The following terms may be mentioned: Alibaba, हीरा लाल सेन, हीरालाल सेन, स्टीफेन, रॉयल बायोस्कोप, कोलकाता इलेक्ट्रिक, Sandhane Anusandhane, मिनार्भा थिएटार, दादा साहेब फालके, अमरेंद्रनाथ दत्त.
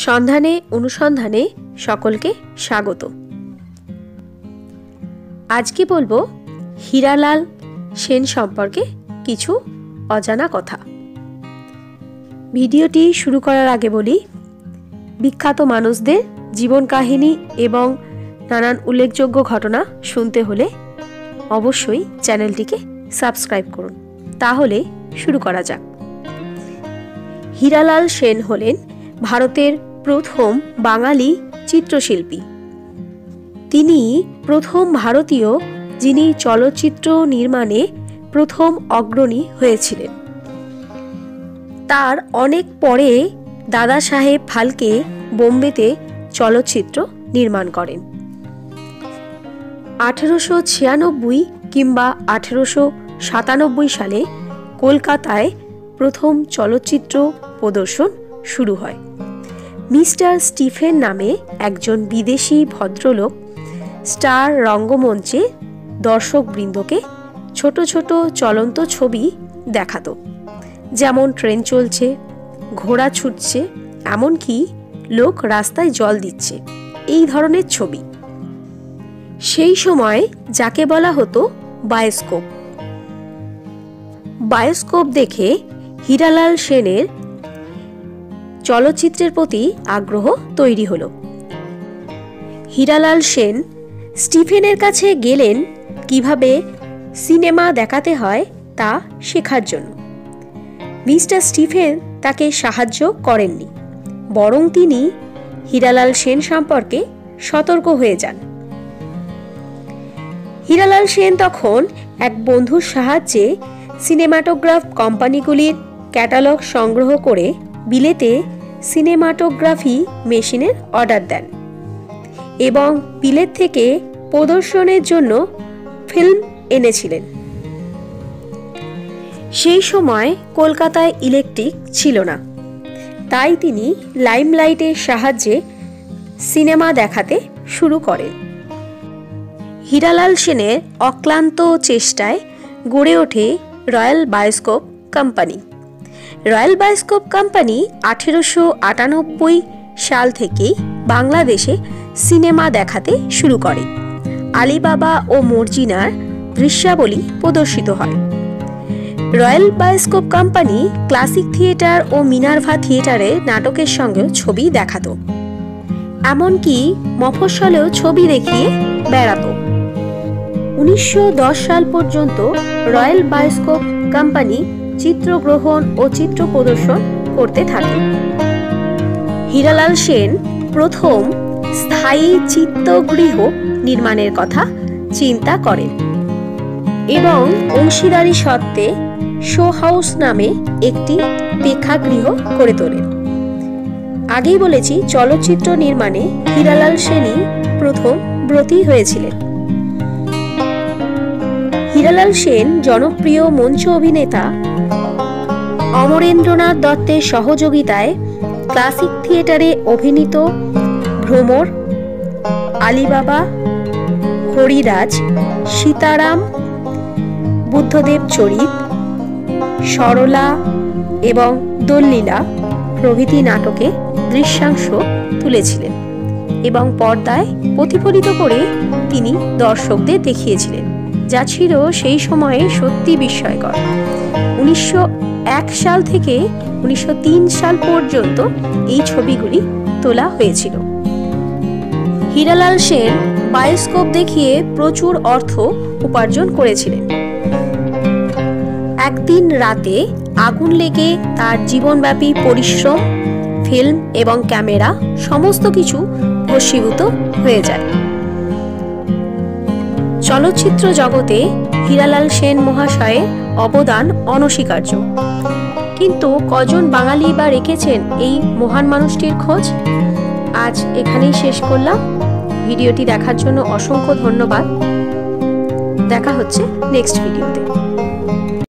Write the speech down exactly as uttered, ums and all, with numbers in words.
सन्धाने अनुसंधाने सकलके स्वागत। आज के बोलबो हीरा लाल सेन सम्पर्के किछु अजाना कथा। भिडियोटी शुरू करार आगे बोली, विख्यात मानुषदेर जीवन काहिनी एवं नानान उल्लेखयोग्य घटना सुनते होले अवश्यई चैनलटिके सबस्क्राइब करुन। ताहले शुरू करा जाक। हीरा लाल सेन हलेन भारतेर प्रथम बांगाली चित्रशिल्पी। तिनी प्रथम भारतीय जिनी चलचित्र निर्माणे प्रथम अग्रणी हयेछिलेन। तार अनेक परे दादा साहेब फालके बोम्बेते चलचित्र निर्माण करें। आठारोशो छियानब्बई किंबा आठारोशो सतानब्बई साले कोलकाताय प्रथम चलचित्र प्रदर्शन शुरू है। मिस्टर स्टीफेन नामे एकजन विदेशी भद्रलोक स्टार रंगमंचे दर्शक बृंद के छोटो छोटो चलंत छवि देखातो, जेमन ट्रेन चलछे, घोड़ा छुटछे, एमनकि लोक रास्ताय जल दिच्छे, एई धरनेर छवि। सेई समय जाके बला हतो बायोस्कोप। बायोस्कोप देखे हीरालाल सेनेर चलचित्रेर प्रति आग्रह तैरी हलो। हीरालाल सेन स्टीफेनेर काछे गेलेन किभाबे सिनेमा देखाते हय ता शेखार जोन्नो। मिस्टर स्टीफेन ताके साहाज्य करेननि, बरং तिनि हीरालाल सेन सम्पर्के सतर्क हये जान। हीरालाल सेन तखन एक बंधुर साहाज्ये सिनेमाटोग्राफ कोम्पानिगुलिर कैटालग संग्रह करे बिलेते सिनेमाटोग्राफी मेशिनेर अर्डर देन एबं बिलेत थेके प्रदर्शनेर जोन्नो फिल्म एनेछिलेन। सेई समय कोलकाता इलेक्ट्रिक छिलो ना, ताई तिनी लाइमलाइटेर साहाज्ये सिनेमा देखाते शुरू करेन। हीरालाल सेनेर अक्लान्त चेष्टाय गड़े ओठे रॉयल बायोस्कोप Company. रॉयल बायोस्कोप Company आठेरोशो आठानब्बई साल थेके बांग्लादेशे सिनेमा देखाते शुरू करे। आलिबाबा और मर्जिनार दृश्यावली प्रदर्शित हय। रॉयल बायोस्कोप Company Classic Theatre और मिनार्भा थिएटारे नाटकेर संगे छवि देखातो, एमनकि मफस्सलेও छवि देखिए बेड़ातो। उन्नीस सौ दस साल पर्यन्त रॉयल बायोस्कोप कम्पानी चित्रग्रहण और चित्र प्रदर्शन करते थाके। हीरालाल सेन प्रथम स्थायी चित्रगृह निर्माणेर कथा चिंता करें एवं अंशीदारी सत्त्वे शो हाउस नामे एकटी प्रेक्षागृह गड़े तोलें। आगेई बोलेछि चलचित्र निर्माणे हीरालाल सेनई प्रथम व्रती हयेछिलेन। हीरालाल सेन जनप्रिय मंच अभिनेता अमरेंद्रनाथ दत्तेर सहयोगिताय क्लासिक थिएटारे अभिनीत भ्रमर, आलिबाबा, हरिराज, सीताराम, बुद्धदेव चरित, सरला एवं दल्लीला प्रभृति नाटके दृश्यांश तुलेछिलेन एवं पर्दाय प्रतिफलित करे तिनि दर्शकदेर देखिएछिलेन, जा छिलो सेई समये सत्यि विस्मयकर। उन्नीस सौ एक साल थेके उन्नीस सौ तीन साल पर्यन्त एई छविगुली तोला हयेछिलो। हीरालाल सेन बायोस्कोप देखिए प्रचुर अर्थ उपार्जन करेछिलेन। एक दिन राते आगुन लेगे तार जीवनव्यापी परिश्रम, फिल्म एवं कैमेरा समस्त किछु भस्मीभूत हये जाय। चलचित्र जगते हीरालाल सेन महाशय अवदान अनस्वीकार्य, किन्तु कजन बांगाली बा रेखेछेन एई महान मानुषटिर खोज। आज एखानेई शेष करलाम। भिडियोटी देखार जोन्नो असंख्य धन्यवाद। देखा होच्छे नेक्स्ट भिडियोते।